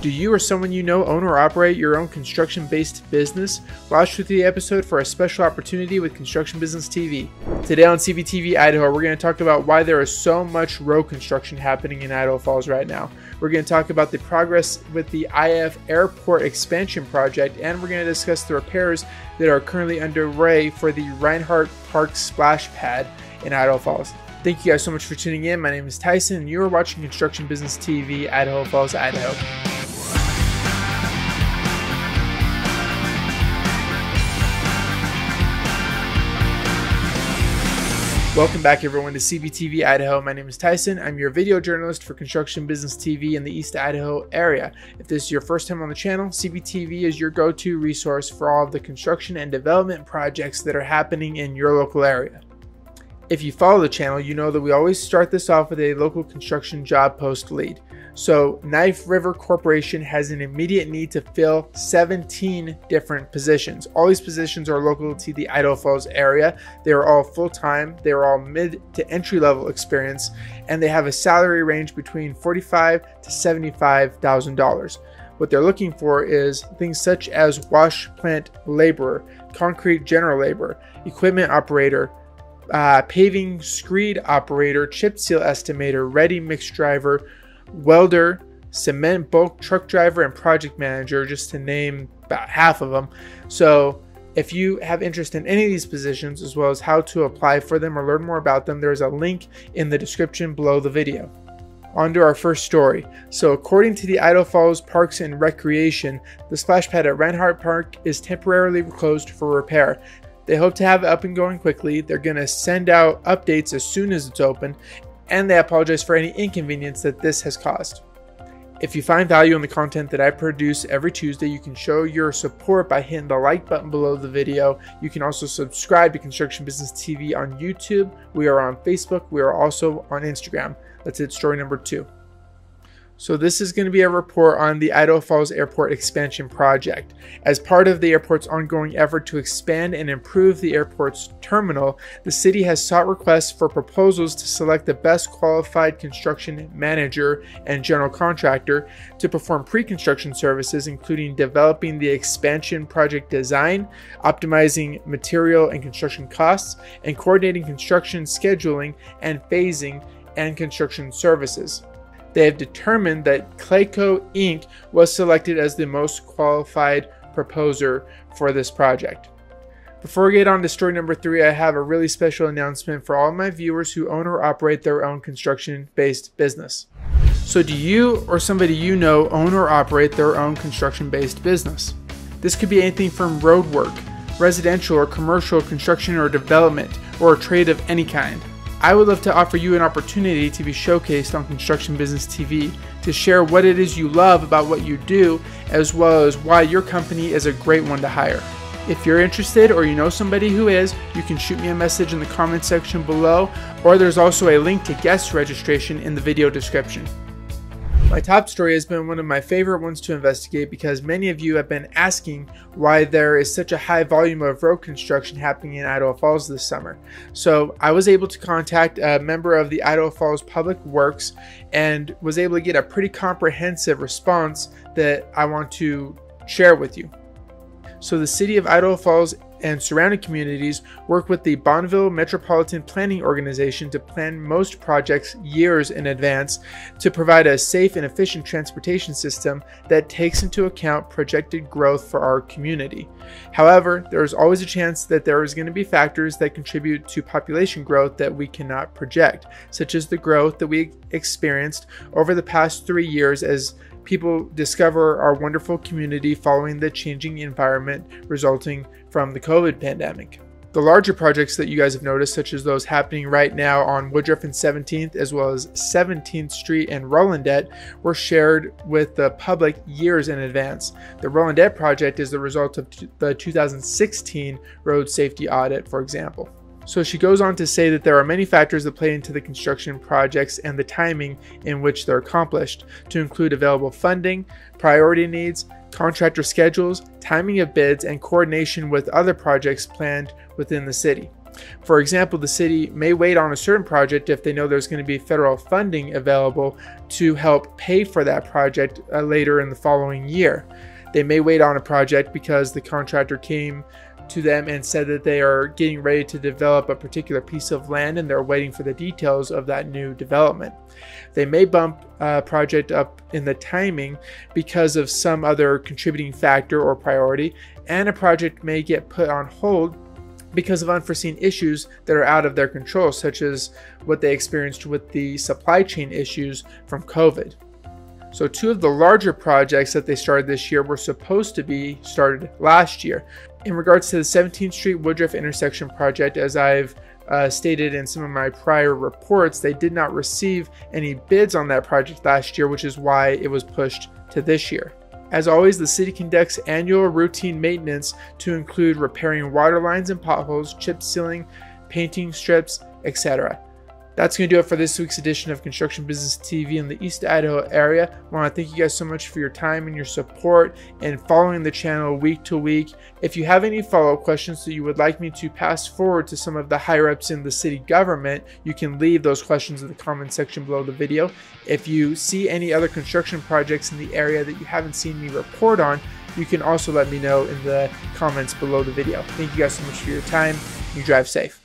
Do you or someone you know own or operate your own construction-based business? Watch through the episode for a special opportunity with Construction Business TV. Today on CBTV Idaho, we're going to talk about why there is so much road construction happening in Idaho Falls right now. We're going to talk about the progress with the IF Airport expansion project, and we're going to discuss the repairs that are currently underway for the Reinhart Park Splash Pad in Idaho Falls. Thank you guys so much for tuning in. My name is Tyson, and you are watching Construction Business TV, Idaho Falls, Idaho. Welcome back, everyone, to CBTV Idaho. My name is Tyson. I'm your video journalist for Construction Business TV in the East Idaho area. If this is your first time on the channel, CBTV is your go-to resource for all of the construction and development projects that are happening in your local area. If you follow the channel, you know that we always start this off with a local construction job post lead. So Knife River Corporation has an immediate need to fill 17 different positions. All these positions are local to the Idaho Falls area. They are all full-time, they are all mid to entry-level experience, and they have a salary range between $45,000 to $75,000. What they're looking for is things such as wash plant laborer, concrete general laborer, equipment operator, paving screed operator, chip seal estimator, ready mix driver, welder, cement bulk truck driver, and project manager, just to name about half of them. So if you have interest in any of these positions, as well as how to apply for them or learn more about them, there's a link in the description below the video. On to our first story. So according to the Idaho Falls Parks and Recreation, the splash pad at Reinhart Park is temporarily closed for repair. They hope to have it up and going quickly. They're going to send out updates as soon as it's open, and they apologize for any inconvenience that this has caused. If you find value in the content that I produce every Tuesday, you can show your support by hitting the like button below the video. You can also subscribe to Construction Business TV on YouTube. We are on Facebook. We are also on Instagram. That's it, story number two. So this is going to be a report on the Idaho Falls Airport expansion project. As part of the airport's ongoing effort to expand and improve the airport's terminal, the city has sought requests for proposals to select the best qualified construction manager and general contractor to perform pre-construction services, including developing the expansion project design, optimizing material and construction costs, and coordinating construction scheduling and phasing and construction services. They have determined that Clayco Inc. was selected as the most qualified proposer for this project. Before we get on to story number three, I have a really special announcement for all my viewers who own or operate their own construction-based business. So do you or somebody you know own or operate their own construction-based business? This could be anything from road work, residential or commercial construction or development, or a trade of any kind. I would love to offer you an opportunity to be showcased on Construction Business TV, to share what it is you love about what you do, as well as why your company is a great one to hire. If you're interested or you know somebody who is, you can shoot me a message in the comment section below, or there's also a link to guest registration in the video description. My top story has been one of my favorite ones to investigate because many of you have been asking why there is such a high volume of road construction happening in Idaho Falls this summer. So I was able to contact a member of the Idaho Falls Public Works and was able to get a pretty comprehensive response that I want to share with you. So the city of Idaho Falls and surrounding communities work with the Bonneville Metropolitan Planning Organization to plan most projects years in advance to provide a safe and efficient transportation system that takes into account projected growth for our community. However, there is always a chance that there is going to be factors that contribute to population growth that we cannot project, such as the growth that we experienced over the past 3 years as people discover our wonderful community following the changing environment resulting from the COVID pandemic. The larger projects that you guys have noticed, such as those happening right now on Woodruff and 17th, as well as 17th Street and Rolandette, were shared with the public years in advance. The Rolandette project is the result of the 2016 road safety audit, for example. So she goes on to say that there are many factors that play into the construction projects and the timing in which they're accomplished, to include available funding, priority needs, contractor schedules, timing of bids, and coordination with other projects planned within the city. For example, the city may wait on a certain project if they know there's going to be federal funding available to help pay for that project later in the following year. They may wait on a project because the contractor came to them and said that they are getting ready to develop a particular piece of land and they're waiting for the details of that new development. They may bump a project up in the timing because of some other contributing factor or priority, and a project may get put on hold because of unforeseen issues that are out of their control, such as what they experienced with the supply chain issues from COVID. So two of the larger projects that they started this year were supposed to be started last year. In regards to the 17th Street Woodruff intersection project, as I've stated in some of my prior reports, they did not receive any bids on that project last year, which is why it was pushed to this year. As always, the city conducts annual routine maintenance to include repairing water lines and potholes, chip sealing, painting strips, etc. That's going to do it for this week's edition of Construction Business TV in the East Idaho area. I want to thank you guys so much for your time and your support and following the channel week to week. If you have any follow-up questions that you would like me to pass forward to some of the higher-ups in the city government, you can leave those questions in the comment section below the video. If you see any other construction projects in the area that you haven't seen me report on, you can also let me know in the comments below the video. Thank you guys so much for your time. You drive safe.